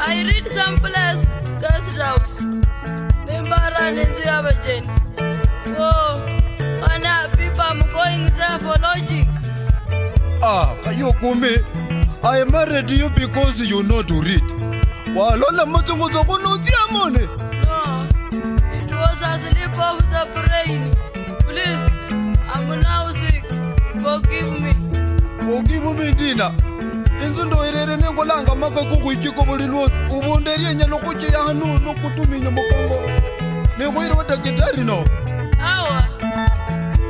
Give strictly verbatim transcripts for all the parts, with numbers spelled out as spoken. I read some place, cast it out. Nimbara Ninjabajan. Oh, and people are going there for lodging. Ah, Kayokumi, I married you because you know to read. While all the mother was a whole money. No, it was a slip of the brain. Please, I'm now sick. Forgive me. Forgive me, Dina. Inzundo irere nengolanga makakuku ichiko bolilwo ubonderia nyalo kucheya hanu no kutuminya mukongo nekoira watakidari no awa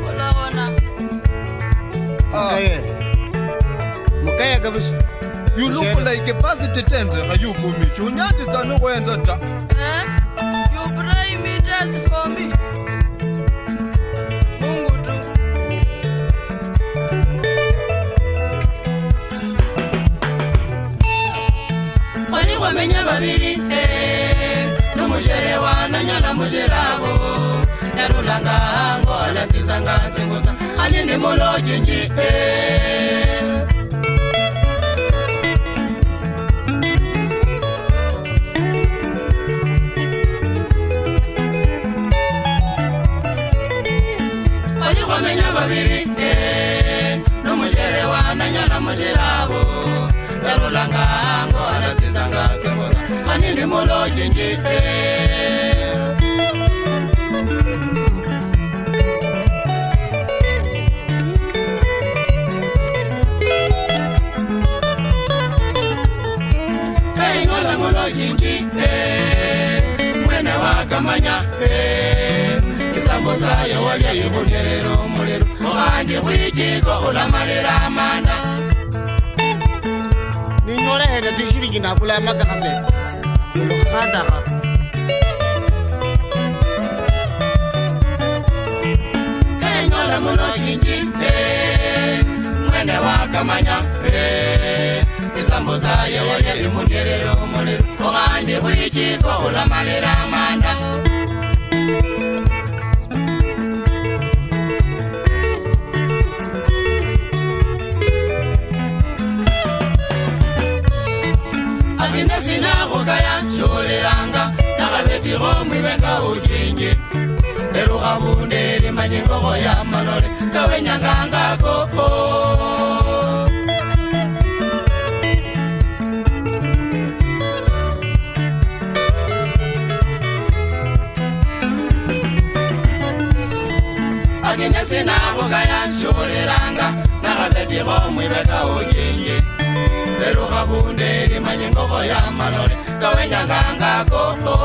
ola wana ah eh mukaya kabisa you look like a positive tense ayu kumicho unyati tsano koenza ta eh you pray me that for me Menya babiri eh no mujerewa na nyala mujerabo yarulanga ngola tizanga zengoza ali ni moloji njipe ali kwa menya babiri eh no mujerewa na nyala mujerabo yarulanga ngola tizanga Ani molo jengise. Hey ngola molo jengise. Mwene wa kamanya. Kisamboza ya wali yibongerero mulero. Ohandi wijiko olamalera amana. Ninyore hede tishiri jina kula makase. Kada Kenyola moloji eh mwene wa kamanya eh isamboza ya wali imungerero mulero ogande bwichiko olamalera manda Abunde limanyengo ya malole kawe nyanganga kopo Agine sina hoga ya nshoreranga nakabeti bomwe beka ojinye Lero abunde limanyengo ya malole kawe nyanganga kopo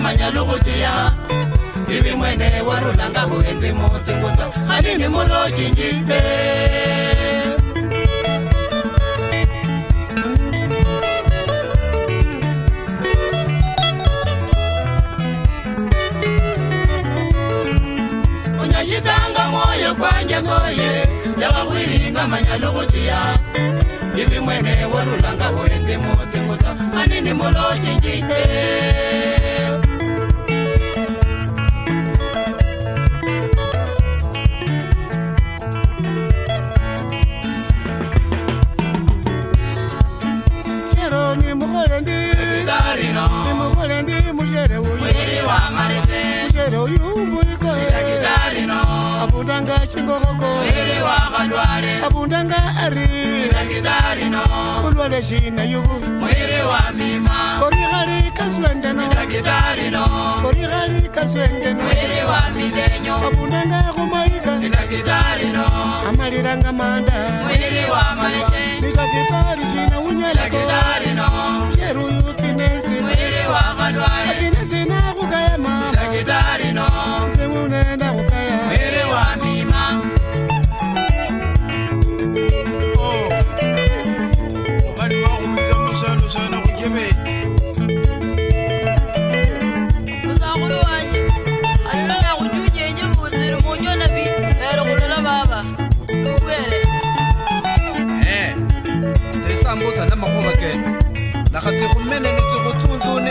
Manyalugutia Ibi mwene warulanga huenzi musinguza Hanini muloji njipe Unyashizanga moyo kwa njekoye Lewa huiringa manyalugutia Ibi mwene warulanga huenzi musinguza Hanini muloji njipe Abundanga chingoko, iliwa kandwale. Abundanga ari, ina gitari no. Kulwale shina yubu, mwiri wa mima. Kori gali kaswende no, ina gitari no. Kori gali kaswende no, mwiri wa milenyo. Abundanga kumaika, ina gitari no. Amaliranga manda, mwiri wa maleche. Ina gitari shina unyeleko, ina gitari no. Cheru yutinesi, mwiri wa kandwale. Akinesi na kugaya mama, ina gitari no. Semunenda kugaya. Mire wa mima Oh sambuza na mahovake na hati kumene nitukutunzuni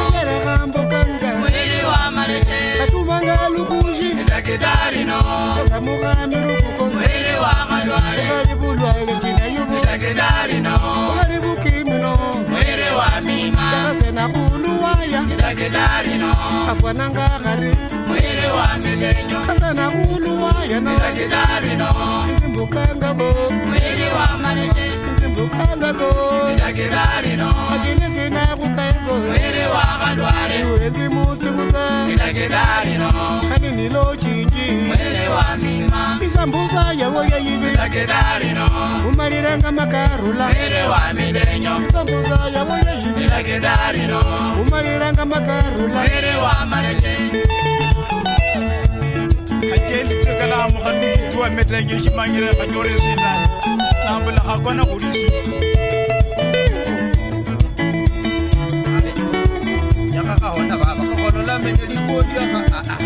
kashara ambukanga mwili wa malete katumanga lubuji ndakidalino kasamuga miruko mwili wa malwale kalibulwa lekina yubu ndakidalino kalibukimino mwili wa mima kasena kuluwaya ndakidalino afwananga ngari mwili wa megenyo kasena kuluwaya ndakidalino ndakidalino Isambusa ya woya yibi Ndakedarino Umariranga makarula Mwere wa milenyo Isambusa ya woya yibi Ndakedarino Umariranga makarula Mwere wa maleje Hakeli tekala muhambi kituwa metrengi Himangire kanyore sila Nambula hakona kulisi Yaka kahona baba kakolola meneli kodi yaka aa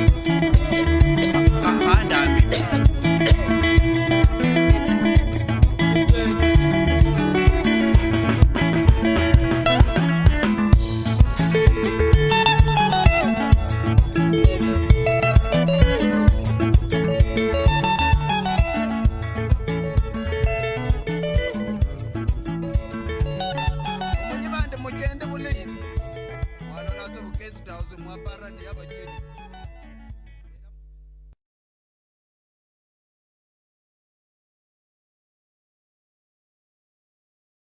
Mugende buli wano nato bukezi tawuzi mwapara ndi yaba jiri.